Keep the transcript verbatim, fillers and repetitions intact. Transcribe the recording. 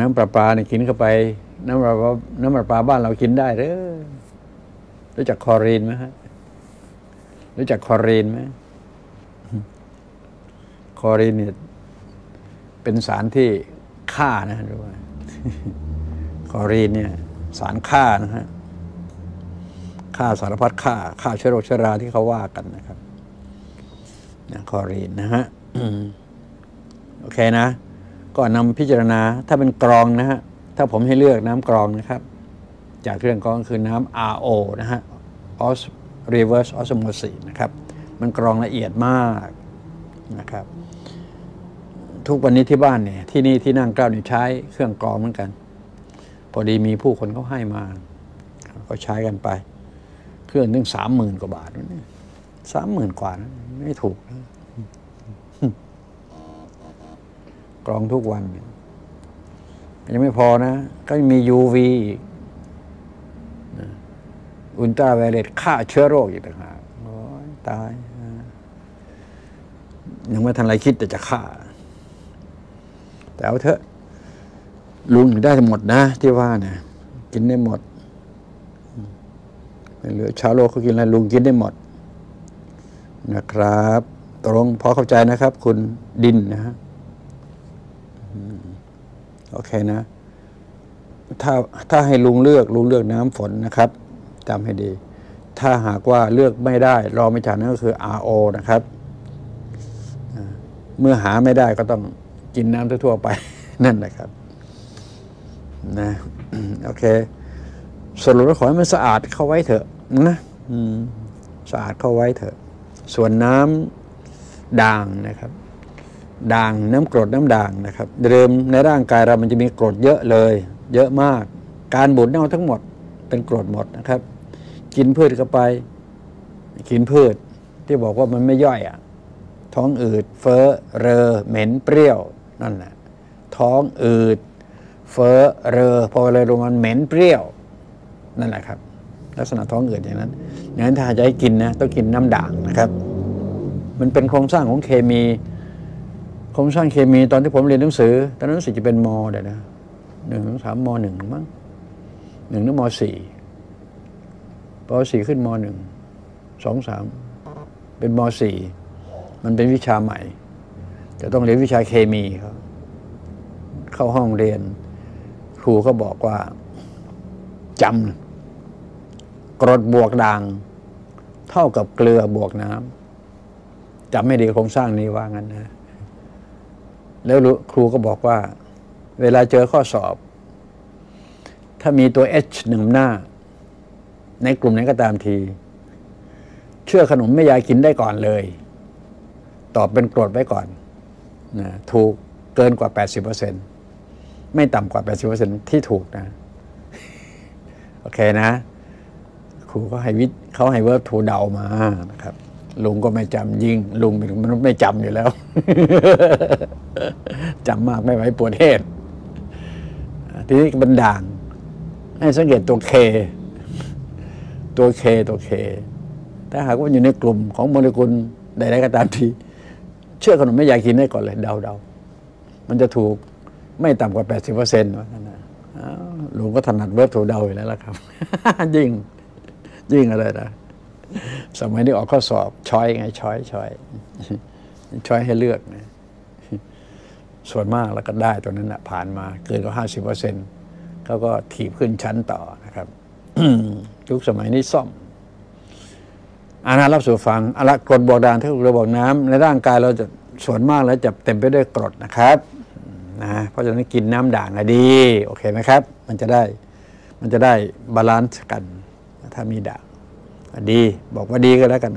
น้ำปลาปลาเนี่ยกินเข้าไปน้ำปลาน้ำปลาปลาบ้านเรากินได้หรือรู้จักคลอรีนไหมฮะรู้จักคลอรีนไหมคลอรีนเนี่ยเป็นสารที่ฆ่านะรู้ไหมคลอรีนเนี่ยสารฆ่านะฮะฆ่าสารพัดฆ่าฆ่าเชื้อโรคเชื้อราที่เขาว่ากันนะครับนะคลอรีนนะฮะ โอเคนะก็นำพิจารณาถ้าเป็นกรองนะฮะถ้าผมให้เลือกน้ำกรองนะครับจากเครื่องกรองคือน้ำ อาร์ โอ นะฮะ Reverse Osmosis นะครับมันกรองละเอียดมากนะครับทุกวันนี้ที่บ้านเนี่ยที่นี่ที่นั่งเกล้าเนี่ยใช้เครื่องกรองเหมือนกันพอดีมีผู้คนเขาให้มาก็ใช้กันไปเครื่องนึงสามหมื่นกว่าบาทนี่สามหมื่นกว่านะไม่ถูกนะกรองทุกวันยังไม่พอนะก็มี ยู วี อุลตราไวโอเลตฆ่าเชื้อโรคอีกต่างหากโอ้ยตายยังไม่ทันไรคิดแต่จะฆ่าแต่เอาเถอะลุงได้หมดนะที่ว่าเนี่ยกินได้หมดเหลือชาวโลกเขากินอะไรลุงกินได้หมดนะครับตรงพอเข้าใจนะครับคุณดินนะฮะโอเคนะถ้าถ้าให้ลุงเลือกลุงเลือกน้ำฝนนะครับจำให้ดีถ้าหากว่าเลือกไม่ได้รอไม่จากนั้นก็คือ อาร์ โอ นะครับเมื่อหาไม่ได้ก็ต้องกินน้ำทั่วๆไปนั่นแหละครับนะโอเคสรุปแล้วขอให้มันสะอาดเข้าไว้เถอะนะสะอาดเข้าไว้เถอะส่วนน้ำด่างนะครับด่างน้ำกรดน้ำด่างนะครับเดิมในร่างกายเรามันจะมีกรดเยอะเลยเยอะมากการบูดเน่าทั้งหมดเป็นกรดหมดนะครับกินพืชเข้าไปกินพืชที่บอกว่ามันไม่ย่อยอ่ะท้องอืดเฟ้อเรอเหม็นเปรี้ยวนั่นแหละท้องอืดเฟ้อเรอพอเลยลงมันเหม็นเปรี้ยวนั่นแหละครับลักษณะท้องอืดอย่างนั้นอย่างนั้นถ้าจะให้กินนะต้องกินน้ำด่างนะครับมันเป็นโครงสร้างของเคมีโครงสร้างเคมีตอนที่ผมเรียนหนังสือตอนนั้นรู้สึกจะเป็นม.เดี๋ยวนะหนึ่งถึงสามม.หนึ่งมั้งหนึ่งถึงม.สี่พอสี่ขึ้นม.หนึ่งสองสามเป็นม.สี่มันเป็นวิชาใหม่จะต้องเรียนวิชาเคมีครับเข้าห้องเรียนครูก็บอกว่าจำกรดบวกด่างเท่ากับเกลือบวกน้ำจำไม่ดีโครงสร้างนี้ว่างั้นนะแล้วครูก็บอกว่าเวลาเจอข้อสอบถ้ามีตัว เอช หนึ่งหน้าในกลุ่มนั้นก็ตามทีเชื่อขนมแม่ยายกินได้ก่อนเลยตอบเป็นกรดไว้ก่อนนะถูกเกินกว่า แปดสิบเปอร์เซ็นต์ ไม่ต่ำกว่า แปดสิบเปอร์เซ็นต์ ที่ถูกนะโอเคนะครูก็ให้วิทย์เขาให้เวิร์บทูเดามานะครับลุงก็ไม่จำยิ่งลุงเป็นมนุษย์ไม่จำอยู่แล้วจำมากไม่ไหวปวดเหตุทีนี้บันด่างให้สังเกตตัวเคตัวเคตัวเคถ้าหากว่าอยู่ในกลุ่มของโมเลกุลใดๆก็ตามทีเชื่อขนมไม่อยากกินได้ก่อนเลยเดาๆมันจะถูกไม่ต่ำกว่า แปดสิบเปอร์เซ็นต์ ว่านั่นนะลุงก็ถนัดเวิร์บทูเดาอยู่แล้วล่ะครับยิ่งยิ่งอะไรนะสมัยนี้ออกข้อสอบช้อยไงช้อยช้อยช้อยให้เลือกนะส่วนมากแล้วก็ได้ตัวนั้นนะผ่านมาเกินกว่าห้าสิบเปอร์เซ็นต์เขาก็ถีบขึ้นชั้นต่อนะครับ ยุคสมัยนี้ซ่อมอาณารับสู่ฟังอะละกรดบอกด่างเท่ากับกรดบอกน้ำในร่างกายเราจะส่วนมากแล้วจะเต็มไปด้วยกรดนะครับนะเพราะฉะนั้นกินน้ำด่างนะดีโอเคไหมครับมันจะได้มันจะได้บาลานซ์กันถ้ามีด่างดีบอกว่าดีก็แล้วกัน